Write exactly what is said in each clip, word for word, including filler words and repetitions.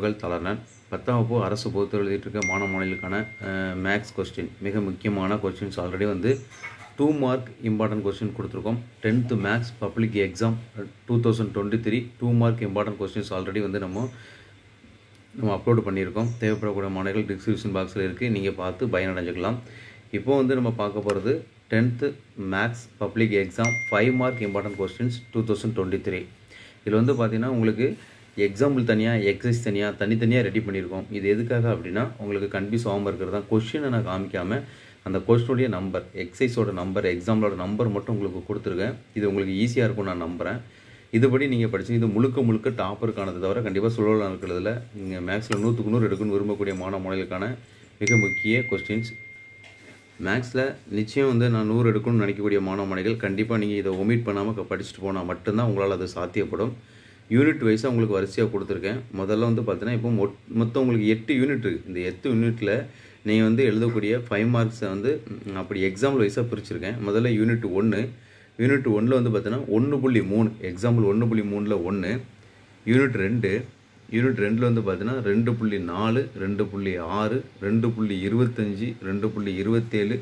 உங்கள் தளரன் பத்தாம் வகுப்பு அரசு பொறுத்து எழுதிட்டுருக்க மாணவ மாணவிகளுக்கான மேக்ஸ் கொஸ்டின் மிக முக்கியமான கொஸ்டின்ஸ் ஆல்ரெடி வந்து டூ மார்க் இம்பார்ட்டன்ட் கொஸ்டின் கொடுத்துருக்கோம். Tenth maths public exam two thousand twenty three two mark important questions already வந்து நம்ம நம்ம அப்லோடு பண்ணியிருக்கோம். தேவைப்படக்கூடிய மாணவர்கள் டிஸ்கிரிப்ஷன் பாக்ஸில் இருக்குது, நீங்கள் பார்த்து பயனடைஞ்சிக்கலாம். இப்போ வந்து நம்ம பார்க்க போகிறது tenth maths public exam five mark important questions two thousand twenty three இதில் வந்து பார்த்திங்கன்னா உங்களுக்கு எக்ஸாம்பிள் தனியாக எக்ஸைஸ் தனியாக தனித்தனியாக ரெடி பண்ணியிருக்கோம். இது எதுக்காக அப்படின்னா உங்களுக்கு கன்ஃபியூஸ் ஆகாமல் இருக்கிறது தான். கொஸ்டினை நான் காமிக்காமல் அந்த கொஸ்டினுடைய நம்பர் எக்ஸைஸோட நம்பர் எக்ஸாம்பிளோட நம்பர் மட்டும் உங்களுக்கு கொடுத்துருக்கேன். இது உங்களுக்கு ஈஸியாக இருக்கும் நான் நம்புகிறேன். இதுபடி நீங்கள் படிச்சு இது முழுக்க முழுக்க டாப்பருக்கானது தவிர கண்டிப்பாக சுழலாக இருக்கிறதுல நீங்கள் மேக்ஸில் நூற்றுக்கு நூறு எடுக்குன்னு விரும்பக்கூடிய மாணவ மாணவிகளுக்கான மிக முக்கிய கொஸ்டின்ஸ். மேக்ஸில் நிச்சயம் வந்து நான் நூறு எடுக்கணும்னு நினைக்கக்கூடிய மாணவ மாணவிகள் கண்டிப்பாக நீங்கள் இதை ஒமிட் பண்ணாமல் படிச்சுட்டு போனால் மட்டும்தான் உங்களால் அது சாத்தியப்படும். யூனிட் வைஸாக உங்களுக்கு வரிசையாக கொடுத்துருக்கேன். முதல்ல வந்து பார்த்தீங்கன்னா இப்போ மொ மொத்தம் உங்களுக்கு எட்டு யூனிட் இருக்குது. இந்த எட்டு யூனிட்டில் நீங்கள் வந்து எழுதக்கூடிய ஃபைவ் மார்க்ஸை வந்து அப்படி எக்ஸாம்பிள் வைஸாக பிரிச்சுருக்கேன். முதல்ல யூனிட் ஒன்று யூனிட் ஒன்றில் வந்து பார்த்தீங்கன்னா ஒன்று புள்ளி மூணு எக்ஸாம்பிள் ஒன்று புள்ளி மூணில் ஒன்று. யூனிட் ரெண்டு யூனிட் ரெண்டில் வந்து பார்த்தீங்கன்னா ரெண்டு புள்ளி நாலு ரெண்டு புள்ளி ஆறு ரெண்டு புள்ளி இருபத்தஞ்சி ரெண்டு புள்ளி இருபத்தேழு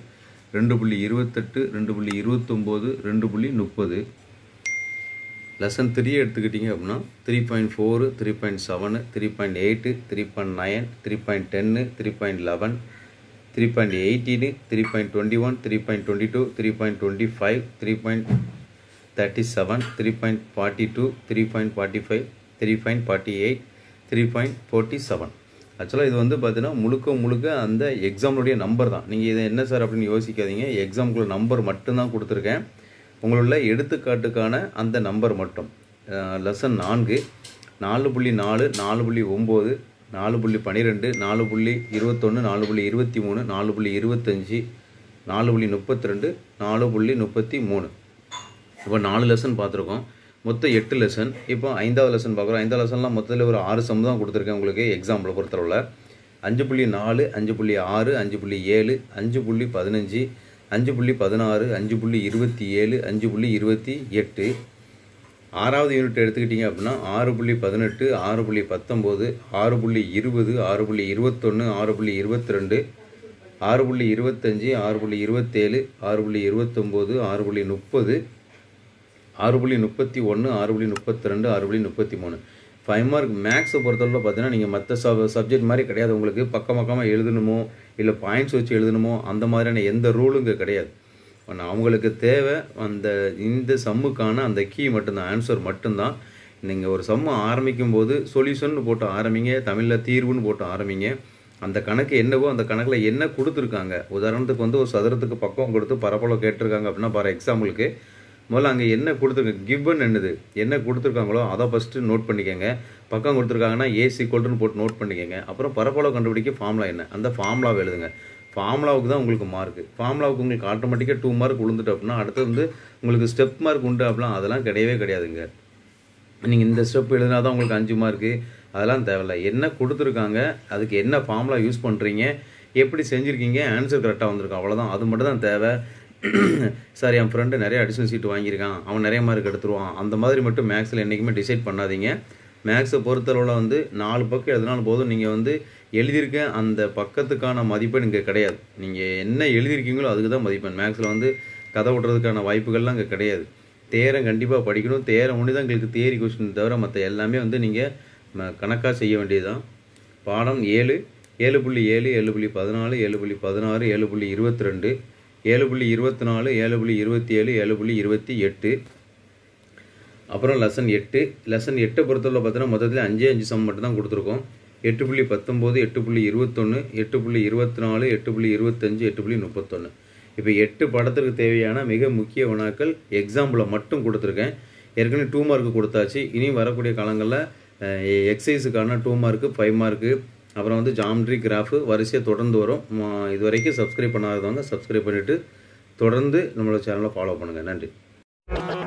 ரெண்டு புள்ளி இருபத்தெட்டு ரெண்டு புள்ளி இருபத்தொம்போது ரெண்டு புள்ளி முப்பது. லெசன் த்ரீ எடுத்துக்கிட்டிங்க அப்படின்னா three point four three point seven three point eight three point nine three point ten three point eleven three point eighteen three point twenty one three point twenty two three point twenty five three point thirty seven three point forty two three point forty five three point forty eight three point forty seven. ஆக்சுவலாக இது வந்து பார்த்தீங்கன்னா முழுக்க முழுக்க அந்த எக்ஸாம்னுடைய number தான். நீங்கள் இதை என்ன சார் அப்படின்னு யோசிக்காதீங்க. எக்ஸாமுக்குள்ள நம்பர் மட்டும்தான் கொடுத்துருக்கேன். உங்களுள்ள எடுத்துக்காட்டுக்கான அந்த நம்பர் மட்டும். லெசன் நான்கு நாலு புள்ளி நாலு நாலு புள்ளி ஒம்பது நாலு புள்ளி பன்னிரெண்டு நாலு புள்ளி இருபத்தொன்று நாலு புள்ளி இருபத்தி மூணு நாலு புள்ளி இருபத்தஞ்சி நாலு புள்ளி முப்பத்தி ரெண்டு நாலு புள்ளி முப்பத்தி மூணு. இப்போ நாலு லெசன் பார்த்துருக்கோம், மொத்தம் எட்டு லெசன். இப்போ ஐந்தாவது லெசன் பார்க்குறோம். ஐந்தாவது லெசன்லாம் மொத்தத்தில் ஒரு ஆறு சம் தான் கொடுத்துருக்கேன் உங்களுக்கு. எக்ஸாம்பிள் பொறுத்தளவில் அஞ்சு புள்ளி நாலு அஞ்சு புள்ளி ஆறு அஞ்சு புள்ளி ஏழு அஞ்சு புள்ளி பதினஞ்சு அஞ்சு புள்ளி பதினாறு அஞ்சு புள்ளி இருபத்தி ஏழு அஞ்சு புள்ளி இருபத்தி எட்டு. ஆறாவது யூனிட் எடுத்துக்கிட்டிங்க அப்படின்னா ஆறு புள்ளி பதினெட்டு ஆறு புள்ளி பத்தொம்போது ஆறு புள்ளி இருபது ஆறு புள்ளி இருபத்தொன்று ஆறு புள்ளி இருபத்தி ரெண்டு ஆறு புள்ளி இருபத்தஞ்சி ஆறு புள்ளி இருபத்தேழு ஆறு புள்ளி இருபத்தொம்போது ஆறு புள்ளி முப்பது ஆறு புள்ளி முப்பத்தி ஒன்று ஆறு புள்ளி முப்பத்தி ரெண்டு ஆறு புள்ளி முப்பத்தி மூணு. ஃபைவ் மார்க் மேக்ஸை பொறுத்தளவில் பார்த்தீங்கன்னா நீங்கள் மற்ற சப் சப்ஜெக்ட் மாதிரி கிடையாது. உங்களுக்கு பக்கம் பக்கமாக எழுதணுமோ இல்லை பாயிண்ட்ஸ் வச்சு எழுதணுமோ அந்த மாதிரியான எந்த ரூலும் இங்கே கிடையாது. அவங்களுக்கு தேவை அந்த இந்த சம்முக்கான அந்த கீ மட்டும்தான், ஆன்சர் மட்டும்தான். நீங்கள் ஒரு சம்மு ஆரம்பிக்கும் போது சொல்யூஷன் போட்டு ஆரம்பிங்க, தமிழில் தீர்வுன்னு போட்டு ஆரம்பிங்க. அந்த கணக்கு என்னவோ அந்த கணக்கில் என்ன கொடுத்துருக்காங்க, உதாரணத்துக்கு வந்து ஒரு சதுரத்துக்கு பக்கம் கொடுத்து பரப்பளவு கேட்டிருக்காங்க அப்படின்னா பாரு எக்ஸாம்பிளுக்கு முதல்ல அங்கே என்ன கொடுத்துருக்காங்க கிவன் என்னது என்ன கொடுத்துருக்காங்களோ அதை ஃபஸ்ட்டு நோட் பண்ணிக்கோங்க. பக்கம் கொடுத்துருக்காங்கன்னா ஏசி கோல்டுன்னு போட்டு நோட் பண்ணிக்கோங்க. அப்புறம் பரப்பளவு கண்டுபிடிக்க ஃபார்முலா என்ன, அந்த ஃபார்முலாவை எழுதுங்க. ஃபார்முலாவுக்கு தான் உங்களுக்கு மார்க்கு. ஃபார்முலாவுக்கு உங்களுக்கு ஆட்டோமேட்டிக்காக டூ மார்க் விழுந்துட்டு அப்படின்னா அடுத்து வந்து உங்களுக்கு ஸ்டெப் மார்க் உண்டு அப்படிலாம் அதெல்லாம் கிடையவே கிடையாதுங்க. நீங்கள் இந்த ஸ்டெப் எழுதினா தான் உங்களுக்கு அஞ்சு மார்க்கு அதெல்லாம் தேவையில்லை. என்ன கொடுத்துருக்காங்க, அதுக்கு என்ன ஃபார்முலா யூஸ் பண்ணுறீங்க, எப்படி செஞ்சுருக்கீங்க, ஆன்சர் கரெக்டாக வந்திருக்கா, அவ்வளோதான். அது மட்டும் தான் தேவை. சார் என் ஃப்ரெண்டு நிறைய அடிஷனல் சீட்டு வாங்கியிருக்கான், அவன் நிறைய மார்க் எடுத்துருவான், அந்த மாதிரி மட்டும் மேக்ஸில் என்றைக்குமே டிசைட் பண்ணாதீங்க. மேக்ஸை பொறுத்தளவில் வந்து நாலு பக்கம் எழுதினாலும் போதும். நீங்கள் வந்து எழுதியிருக்க அந்த பக்கத்துக்கான மதிப்பெண் இங்கே கிடையாது. நீங்கள் என்ன எழுதியிருக்கீங்களோ அதுக்கு தான் மதிப்பெண். மேக்ஸில் வந்து கதை ஓட்டுறதுக்கான வாய்ப்புகள்லாம் இங்கே கிடையாது. தேரம் கண்டிப்பாக படிக்கணும். தேரம் ஒன்று தான் எங்களுக்கு தேரி கொஸ்டின் தவிர மற்ற எல்லாமே வந்து நீங்கள் கணக்காக செய்ய வேண்டியது தான். பாடம் ஏழு ஏழு புள்ளி ஏழு ஏழு புள்ளி பதினாலு ஏழு புள்ளி பதினாறு ஏழு புள்ளி இருபத்தி ரெண்டு ஏழு புள்ளி இருபத்தி நாலு ஏழு புள்ளி இருபத்தி ஏழு ஏழு புள்ளி இருபத்தி எட்டு. அப்புறம் லெசன் எட்டு லெசன் எட்டை பொறுத்தவரை பார்த்தீங்கன்னா மொத்தத்தில் அஞ்சே அஞ்சு சம் மட்டும் தான் கொடுத்துருக்கோம். எட்டு புள்ளி பத்தொம்போது எட்டு புள்ளி இருபத்தொன்று எட்டு புள்ளி இருபத்தி நாலு எட்டு புள்ளி இருபத்தஞ்சு எட்டு புள்ளி முப்பத்தொன்று. இப்போ எட்டு படத்திற்கு தேவையான மிக முக்கிய வினாக்கள் எக்ஸாம்பிளை மட்டும் கொடுத்துருக்கேன். ஏற்கனவே டூ மார்க்கு கொடுத்தாச்சு. இனி வரக்கூடிய காலங்களில் எக்ஸைஸுக்கான டூ மார்க்கு ஃபைவ் மார்க்கு அப்புறம் வந்து ஜாமெட்ரி கிராஃபு வரிசையை தொடர்ந்து வரும். இது வரைக்கும் சப்ஸ்கிரைப் பண்ணாதவங்க சப்ஸ்கிரைப் பண்ணிவிட்டு தொடர்ந்து நம்மளோட சேனலை ஃபாலோ பண்ணுங்கள். நன்றி.